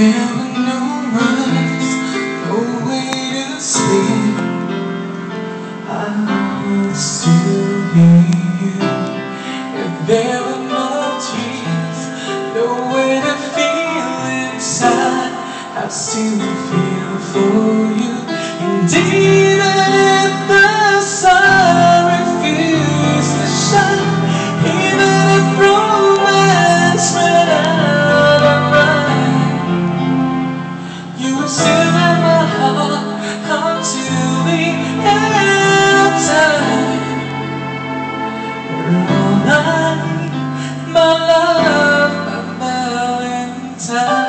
There were no words, no way to sleep. I would still be you. If there were no dreams, nowhere to feel inside, I'd still feel for you. Indeed, if the sun refused to shine, even if romance ran out of mine, you would still have my heart until the end of time. All night, my love, my valentine.